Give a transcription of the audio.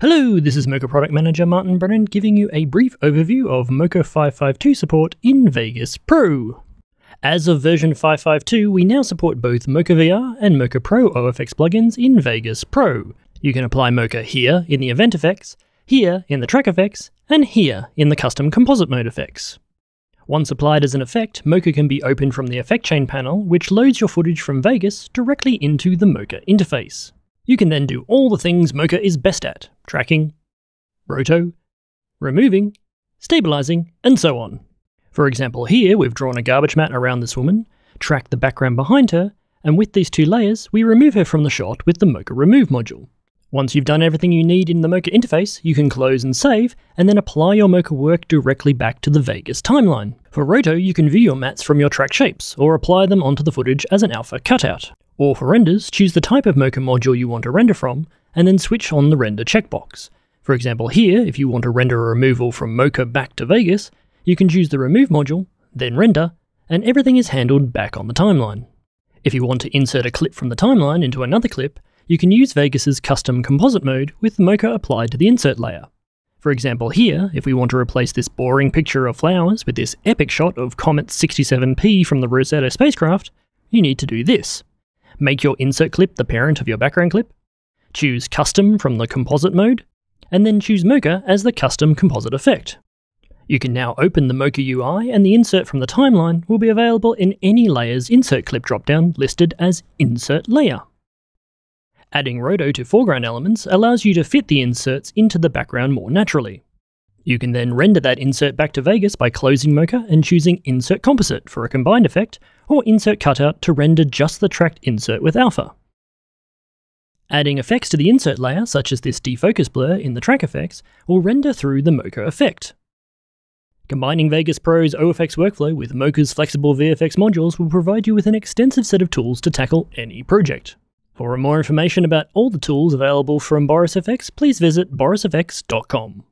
Hello, this is Mocha Product Manager Martin Brennan giving you a brief overview of Mocha 5.5.2 support in Vegas Pro. As of version 5.5.2, we now support both Mocha VR and Mocha Pro OFX plugins in Vegas Pro. You can apply Mocha here in the event effects, here in the track effects, and here in the custom composite mode effects. Once applied as an effect, Mocha can be opened from the effect chain panel, which loads your footage from Vegas directly into the Mocha interface. You can then do all the things Mocha is best at: tracking, roto, removing, stabilizing, and so on. For example, here we've drawn a garbage mat around this woman, tracked the background behind her, and with these two layers, we remove her from the shot with the Mocha Remove module. Once you've done everything you need in the Mocha interface, you can close and save, and then apply your Mocha work directly back to the Vegas timeline. For roto, you can view your mats from your track shapes, or apply them onto the footage as an alpha cutout. Or for renders, choose the type of Mocha module you want to render from, and then switch on the render checkbox. For example here, if you want to render a removal from Mocha back to Vegas, you can choose the remove module, then render, and everything is handled back on the timeline. If you want to insert a clip from the timeline into another clip, you can use Vegas's custom composite mode with Mocha applied to the insert layer. For example here, if we want to replace this boring picture of flowers with this epic shot of Comet 67P from the Rosetta spacecraft, you need to do this. Make your insert clip the parent of your background clip, choose Custom from the Composite mode, and then choose Mocha as the Custom Composite effect. You can now open the Mocha UI, and the insert from the timeline will be available in any layer's insert clip dropdown listed as Insert Layer. Adding roto to foreground elements allows you to fit the inserts into the background more naturally. You can then render that insert back to Vegas by closing Mocha and choosing Insert Composite for a combined effect, or Insert Cutout to render just the tracked insert with alpha. Adding effects to the insert layer, such as this defocus blur in the track effects, will render through the Mocha effect. Combining Vegas Pro's OFX workflow with Mocha's flexible VFX modules will provide you with an extensive set of tools to tackle any project. For more information about all the tools available from Boris FX, please visit borisfx.com.